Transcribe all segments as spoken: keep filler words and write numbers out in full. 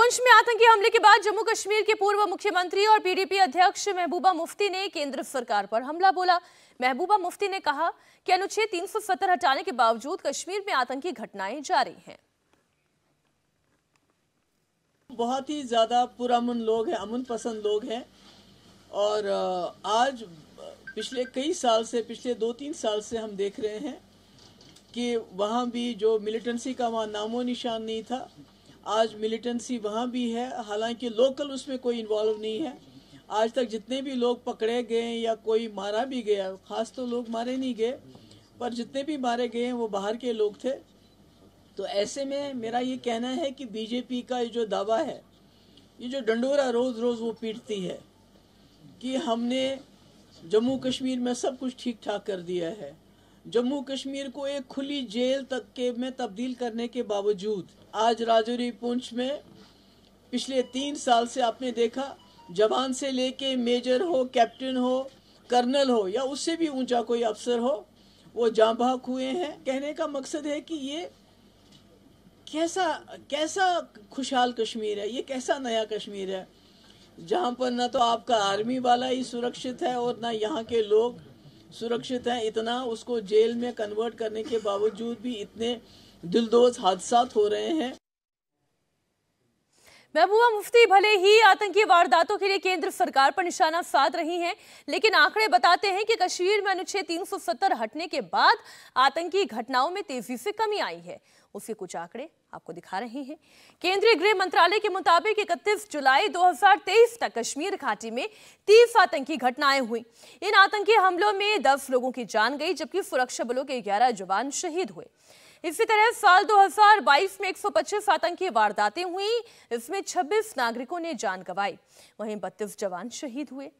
पुंछ में आतंकी हमले के बाद जम्मू कश्मीर के पूर्व मुख्यमंत्री और पीडीपी अध्यक्ष महबूबा मुफ्ती ने केंद्र सरकार पर हमला बोला। महबूबा मुफ्ती ने कहा कि अनुच्छेद तीन सौ सत्तर हटाने के बावजूद कश्मीर में आतंकी घटनाएं जारी हैं। बहुत ही ज्यादा पुरअमन लोग हैं, अमन पसंद लोग हैं, और आज पिछले कई साल से, पिछले दो तीन साल से हम देख रहे हैं कि वहाँ भी जो मिलिटेंसी का वहाँ नामो निशान नहीं था, आज मिलिटेंसी वहाँ भी है। हालांकि लोकल उसमें कोई इन्वॉल्व नहीं है। आज तक जितने भी लोग पकड़े गए या कोई मारा भी गया, खास तो लोग मारे नहीं गए, पर जितने भी मारे गए हैं वो बाहर के लोग थे। तो ऐसे में मेरा ये कहना है कि बीजेपी का ये जो दावा है, ये जो डंडोरा रोज़ रोज़ वो पीटती है कि हमने जम्मू कश्मीर में सब कुछ ठीक ठाक कर दिया है, जम्मू कश्मीर को एक खुली जेल तक के में तब्दील करने के बावजूद आज राजौरी पुंछ में पिछले तीन साल से आपने देखा, जवान से लेके मेजर हो, कैप्टन हो, कर्नल हो या उससे भी ऊंचा कोई अफसर हो, वो जांबाक हुए हैं। कहने का मकसद है कि ये कैसा कैसा खुशहाल कश्मीर है, ये कैसा नया कश्मीर है जहाँ पर ना तो आपका आर्मी वाला ही सुरक्षित है और ना यहाँ के लोग सुरक्षित हैं। इतना उसको जेल में कन्वर्ट करने के बावजूद भी इतने दिलदोज हादसा हो रहे हैं। महबूबा मुफ्ती भले ही आतंकी वारदातों के लिए केंद्र सरकार पर निशाना साध रही हैं, लेकिन आंकड़े बताते हैं कि कश्मीर में अनुच्छेद तीन सौ सत्तर हटने के बाद आतंकी घटनाओं में तेजी से कमी आई है। उसके कुछ आंकड़े आपको दिखा रहे हैं। केंद्रीय गृह मंत्रालय के मुताबिक इकतीस जुलाई दो हज़ार तेईस तक कश्मीर घाटी में तीस आतंकी घटनाएं हुई। इन आतंकी हमलों में दस लोगों की जान गई, जबकि सुरक्षा बलों के ग्यारह जवान शहीद हुए। इसी तरह साल दो हज़ार बाईस में एक सौ पच्चीस आतंकी वारदातें हुई, इसमें छब्बीस नागरिकों ने जान गंवाई, वहीं बत्तीस जवान शहीद हुए।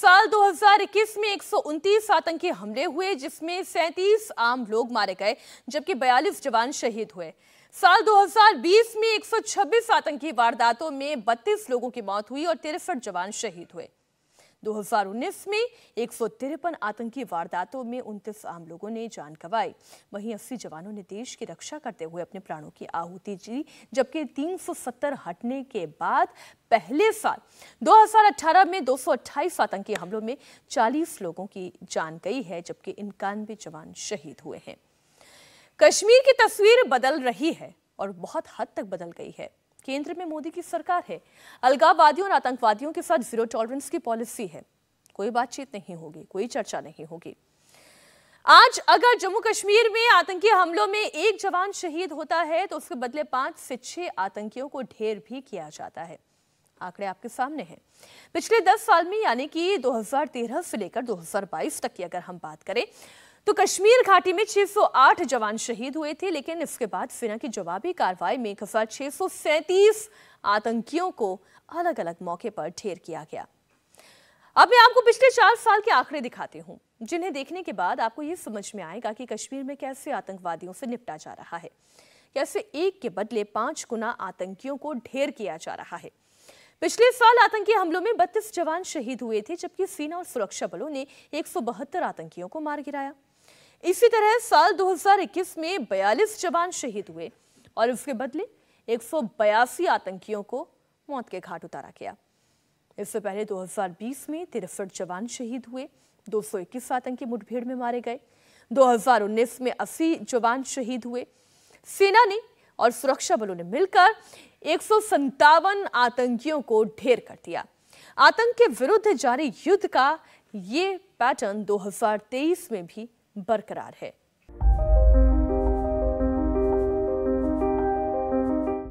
साल दो हज़ार इक्कीस में एक सौ उनतीस आतंकी हमले हुए, जिसमें सैंतीस आम लोग मारे गए, जबकि बयालीस जवान शहीद हुए। साल दो हज़ार बीस में एक सौ छब्बीस आतंकी वारदातों में बत्तीस लोगों की मौत हुई और तिरसठ जवान शहीद हुए। दो हज़ार उन्नीस में एक सौ तिरपन आतंकी वारदातों में उनतीस आम लोगों ने जान गंवाई, वहीं अस्सी जवानों ने देश की रक्षा करते हुए अपने प्राणों की आहुति दी, जबकि तीन सौ सत्तर हटने के बाद पहले साल दो हज़ार अठारह में दो सौ अट्ठाईस आतंकी हमलों में चालीस लोगों की जान गई है, जबकि इक्यानवे जवान शहीद हुए हैं। कश्मीर की तस्वीर बदल रही है और बहुत हद तक बदल गई है। केंद्र में मोदी की सरकार है, अलगाववादियों और आतंकवादियों के साथ जीरो टॉलरेंस की पॉलिसी है, कोई बातचीत नहीं होगी, कोई चर्चा नहीं होगी। आज अगर जम्मू कश्मीर में आतंकी हमलों में एक जवान शहीद होता है तो उसके बदले पांच से छह आतंकियों को ढेर भी किया जाता है। आंकड़े आपके सामने हैं। पिछले दस साल में, यानी कि दो हज़ार तेरह से लेकर दो हज़ार बाईस तक की अगर हम बात करें तो कश्मीर घाटी में छह सौ आठ जवान शहीद हुए थे, लेकिन इसके बाद सेना की जवाबी कार्रवाई में एक हजार छह सौ सैंतीस आतंकियों को अलग अलग मौके पर ढेर किया गया। अब मैं आपको पिछले चार साल के आंकड़े दिखाती हूं, जिन्हें देखने के बाद आपको ये समझ में आएगा कि कश्मीर में कैसे आतंकवादियों से निपटा जा रहा है, कैसे एक के बदले पांच गुना आतंकियों को ढेर किया जा रहा है। पिछले साल आतंकी हमलों में बत्तीस जवान शहीद हुए थे, जबकि सेना और सुरक्षा बलों ने एक सौ बहत्तर आतंकियों को मार गिराया। इसी तरह साल दो हज़ार इक्कीस में बयालीस जवान शहीद हुए और उसके बदले एक सौ बयासी आतंकियों को मौत के घाट उतारा गया। इससे पहले दो हज़ार बीस में तिरसठ जवान शहीद हुए, दो सौ इक्कीस आतंकी मुठभेड़ में मारे गए। दो हज़ार उन्नीस में अस्सी जवान शहीद हुए। सेना ने और सुरक्षा बलों ने मिलकर एक सौ संतावन आतंकियों को ढेर कर दिया। आतंक के विरुद्ध जारी युद्ध का ये पैटर्न दो हज़ार तेईस में भी बरकरार है।